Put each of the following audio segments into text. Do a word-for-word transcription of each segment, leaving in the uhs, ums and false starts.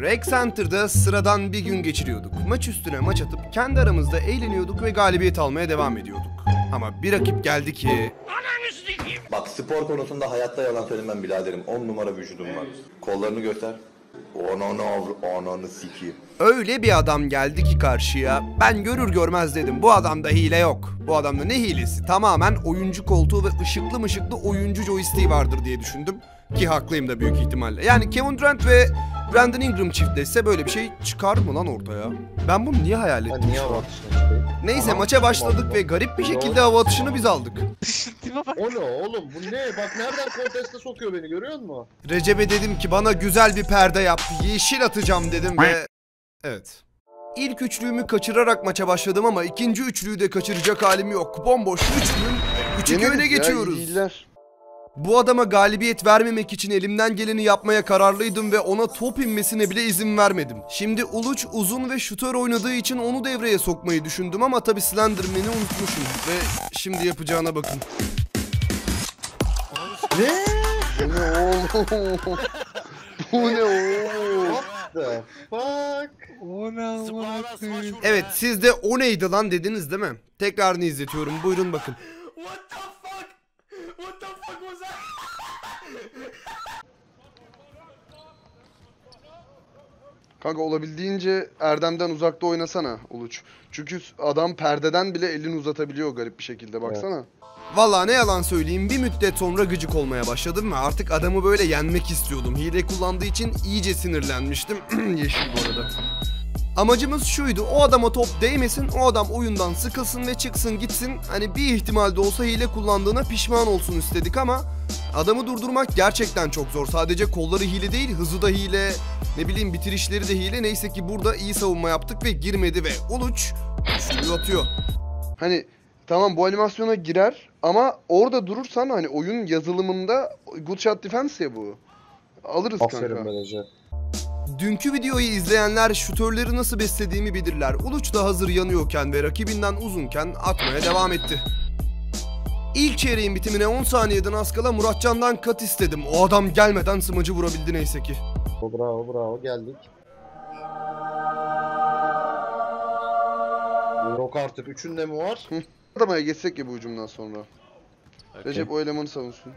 Rec Center'da sıradan bir gün geçiriyorduk. Maç üstüne maç atıp kendi aramızda eğleniyorduk ve galibiyet almaya devam ediyorduk. Ama bir rakip geldi ki... Bak, spor konusunda hayatta yalan söylemem biraderim. On numara vücudum var. Kollarını göster. Ananı avr... Ananı sikiyim. Öyle bir adam geldi ki karşıya, ben görür görmez dedim bu adamda hile yok. Bu adamda ne hilesi? Tamamen oyuncu koltuğu ve ışıklı mışıklı oyuncu joystick'i vardır diye düşündüm. Ki haklıyım da büyük ihtimalle. Yani Kevin Durant ve Brandon Ingram çiftleşse böyle bir şey çıkar mı lan ortaya? Ben bunu niye hayal ettim? Niye hava atışına çıkıyor? Neyse aha, maça başladık bak, bak. Ve garip bir şekilde hava atışını biz aldık. O ne oğlum, bu ne? Bak nereden konteste sokuyor beni, görüyor musun? Recep'e dedim ki bana güzel bir perde yap, yeşil atacağım dedim ve... Evet. İlk üçlüğümü kaçırarak maça başladım ama ikinci üçlüğü de kaçıracak halim yok. Bomboş üçlüğüm. Üçlüğü öne geçiyoruz. Ya, bu adama galibiyet vermemek için elimden geleni yapmaya kararlıydım ve ona top inmesine bile izin vermedim. Şimdi Uluç uzun ve şutör oynadığı için onu devreye sokmayı düşündüm ama tabi Slenderman'i unutmuşum ve şimdi yapacağına bakın. Ne? Bu ne oğlum? Bu ne oğlum? Bak. Evet, siz de o neydi lan dediniz değil mi? Tekrarını izletiyorum, buyurun bakın. Kanka olabildiğince Erdem'den uzakta oynasana Uluç. Çünkü adam perdeden bile elini uzatabiliyor garip bir şekilde, baksana. Evet. Vallahi ne yalan söyleyeyim, bir müddet sonra gıcık olmaya başladım ve artık adamı böyle yenmek istiyordum. Hile kullandığı için iyice sinirlenmiştim. Yeşil bu arada. Amacımız şuydu, o adama top değmesin, o adam oyundan sıkılsın ve çıksın gitsin. Hani bir ihtimal de olsa hile kullandığına pişman olsun istedik ama adamı durdurmak gerçekten çok zor. Sadece kolları hile değil, hızı da hile, ne bileyim bitirişleri de hile. Neyse ki burada iyi savunma yaptık ve girmedi ve Uluç şuyu atıyor. Hani tamam, bu animasyona girer ama orada durursan hani oyun yazılımında good shot defense ya bu. Alırız aferin kanka. Aferin. Dünkü videoyu izleyenler şutörleri nasıl beslediğimi bilirler. Uluç da hazır yanıyorken ve rakibinden uzunken atmaya devam etti. İlk çeyreğin bitimine on saniyeden az kala Muratcan'dan kat istedim. O adam gelmeden smacı vurabildi neyse ki. Bravo bravo, geldik. Yok artık, üçünde mi var? Adamaya geçsek ya bu hücumdan sonra. Okay. Recep o elemanı savunsun.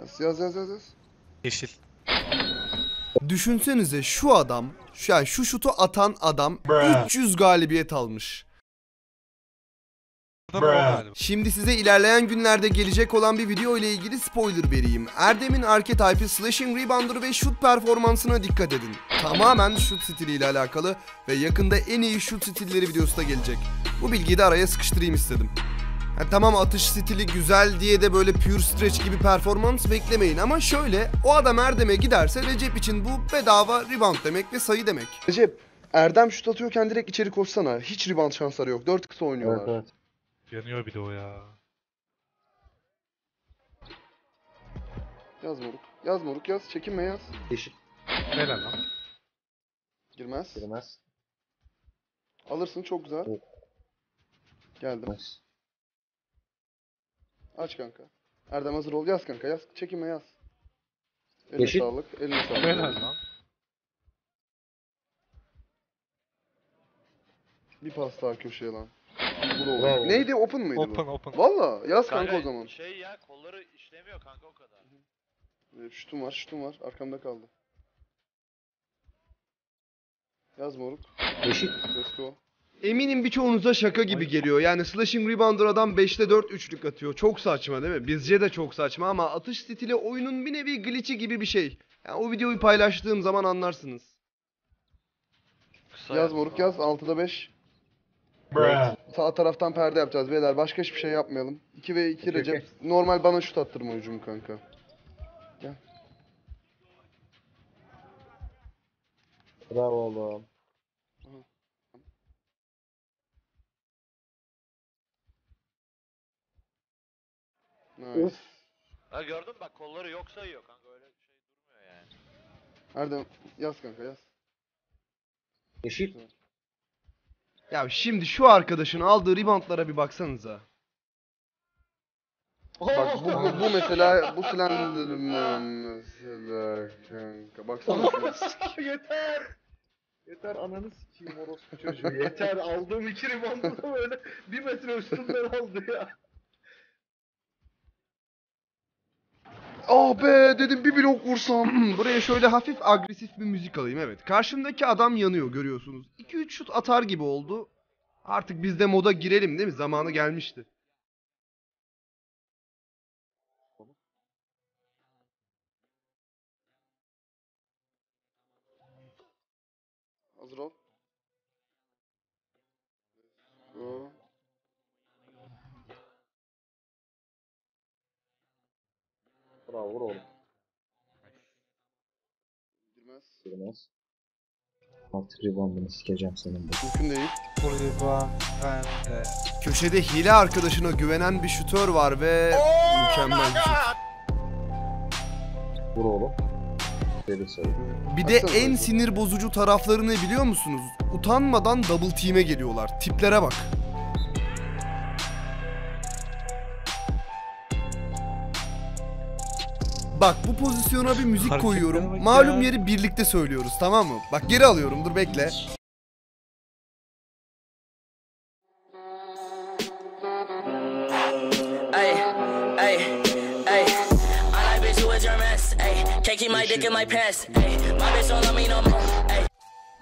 Yaz yaz yaz yaz. Yeşil. Düşünsenize şu adam, yani şu şutu atan adam Bruh. üç yüz galibiyet almış. Bruh. Şimdi size ilerleyen günlerde gelecek olan bir video ile ilgili spoiler vereyim. Erdem'in arketipi slashing rebounder ve şut performansına dikkat edin. Tamamen şut stiliyle alakalı ve yakında en iyi şut stilleri videosu da gelecek. Bu bilgiyi de araya sıkıştırayım istedim. Yani tamam, atış stili güzel diye de böyle pure stretch gibi performans beklemeyin ama şöyle, o adam Erdem'e giderse Recep için bu bedava rebound demek ve sayı demek. Recep, Erdem şut atıyorken direkt içeri koşsana, hiç rebound şansları yok, dört kısa oynuyorlar. Evet, evet. Yanıyor bir de o ya. Yaz moruk, yaz moruk yaz, çekinme yaz. Yeşil. Ne lan lan? Girmez. Girmez. Alırsın, çok güzel. Evet. Geldim. Girmez. Aç kanka. Erdem hazır ol. Yaz kanka. Yaz. Çekime yaz. Eline Yeşil. Sağlık. Eline sağlık. Helal lan. Bir pas daha köşeye lan. Bravo. Neydi? Open mıydı open, bu? Open open. Valla. Yaz kanka, kanka o zaman. Şey ya, kolları işlemiyor kanka o kadar. Hı-hı. Şutum var. Şutum var. Arkamda kaldı. Yaz moruk. Yeşil. Let's go. Eminim birçoğunuza şaka gibi geliyor. Yani slashing rebounder adam beşte dört üçlük atıyor. Çok saçma değil mi? Bizce de çok saçma ama atış stili oyunun bir nevi glitch'i gibi bir şey. Yani o videoyu paylaştığım zaman anlarsınız. Kısa yaz moruk yaz. altıda beş. Evet. Sağ taraftan perde yapacağız beyler. Başka hiçbir şey yapmayalım. iki ve iki Recep. Okay. Normal bana şut attırma hücumu kanka. Gel. Bravo oğlum. Evet. Uf. Ha gördün bak, kolları yok sayıyor kanka, öyle bir şey durmuyor yani. Erdem yaz kanka yaz. Yeşil. Ya şimdi şu arkadaşın aldığı reboundlara bir baksanıza. Bak bu, bu, bu mesela bu Slenderman mesela kanka kanka baksana. Yeter. Yeter ananı sikeyim orospu çocuğu. Yeter aldığım iki ribandı da böyle bir metre üstünden aldı ya. Oh be dedim bir blok vursam. Buraya şöyle hafif agresif bir müzik alayım evet. Karşımdaki adam yanıyor görüyorsunuz. iki üç şut atar gibi oldu. Artık biz de moda girelim değil mi? Zamanı gelmişti. Hazır ol. Go. Bravo vur oğlum. Girmez. Girmez. Altı ribandını sikeceğim senin de. Mümkün değil. Riban bende. Köşede hile arkadaşına güvenen bir şutör var ve oh mükemmel bir şut. Vur oğlum. Bir de en sinir bozucu taraflarını biliyor musunuz? Utanmadan double team'e geliyorlar. Tiplere bak. Bak bu pozisyona bir müzik koyuyorum. Malum yeri birlikte söylüyoruz tamam mı? Bak geri alıyorum dur bekle.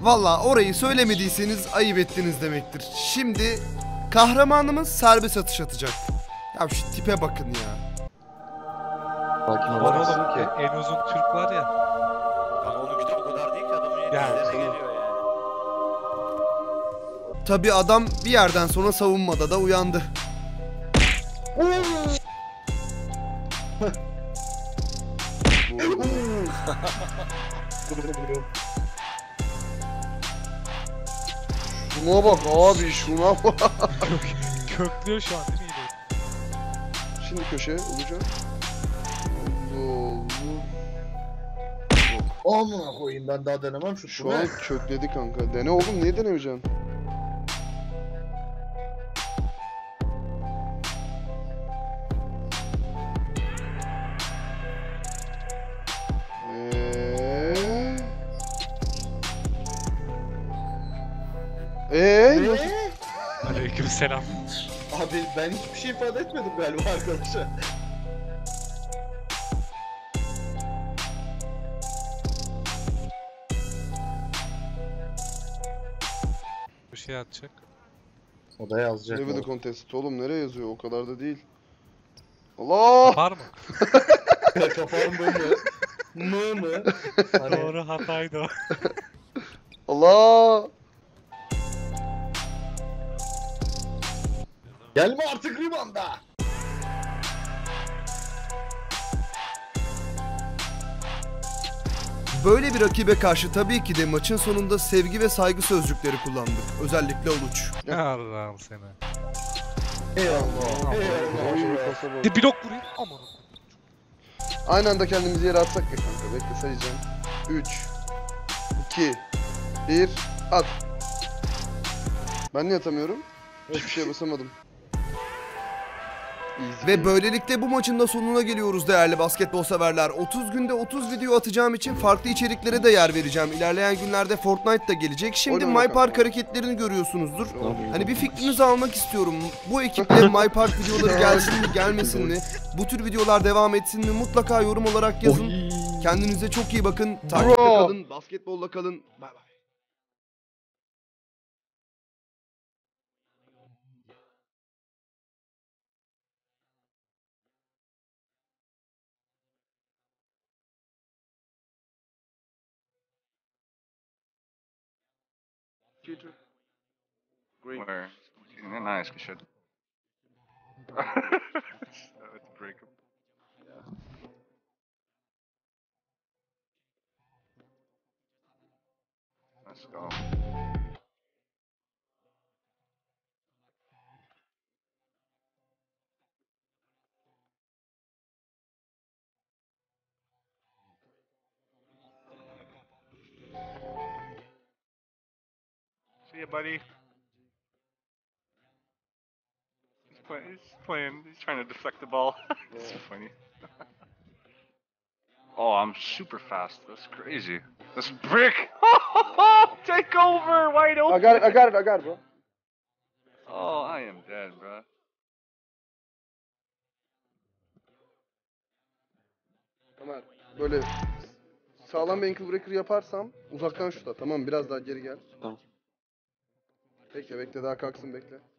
Valla orayı söylemediyseniz ayıp ettiniz demektir. Şimdi kahramanımız serbest atış atacak. Ya şu tipe bakın ya. Sakin olamazsın ki. En uzun Türk var ya. Ama onun gücü o kadar değil ki adamın yerine geliyor yani. Tabi adam bir yerden sonra savunmada da uyandı. Şuna bak abi şuna bak. Köklüyor şu an değil mi? Şimdi köşe olacak. Amına koyayım ben daha denemem şu. Şu an kökledi kanka. Dene oğlum niye denemeyeceksin? Selam. Abi ben hiçbir şey ifade etmedim galiba arkadaşa. Bir şey atacak. O da yazacak. Ne bu contest oğlum nereye yazıyor o kadar da değil. Allah! Kapar mı? Kaparım böyle. Mı mı? Doğru hataydı o. Allah! Gelme artık ribanda. Böyle bir rakibe karşı tabii ki de maçın sonunda sevgi ve saygı sözcükleri kullandık. Özellikle Uluç. Allah'ım seni. Eyvallah. Eyvallah. Bir blok vurayım. Aman. Aynı anda kendimizi yere atsak ya kanka. Bekle sayacağım. üç, iki, bir, at. Ben niye atamıyorum? Hiçbir şey basamadım. Ve böylelikle bu maçın da sonuna geliyoruz değerli basketbol severler. otuz günde otuz video atacağım için farklı içeriklere de yer vereceğim. İlerleyen günlerde Fortnite da gelecek. Şimdi My Park hareketlerini görüyorsunuzdur. Hani bir fikrinizi almak istiyorum. Bu ekiple My Park videoları gelsin mi gelmesin mi? Bu tür videolar devam etsin mi? Mutlaka yorum olarak yazın. Kendinize çok iyi bakın. Takipte kalın. Basketbolla kalın. Bay bay. Where? Isn't nice? We should. Let's break them. Let's go. See ya, buddy. He's playing, he's trying to deflect the ball. It's so funny. Oh, I'm super fast. That's crazy. That's brick. Take over, wide open. I got it. I got it. I got it, bro. Oh, I am dead, bro. Ömer, böyle sağlam bir ankle breaker yaparsam uzaktan şuta. Tamam, biraz daha geri gel. Tamam. Bekle, bekle, daha kalksın, bekle.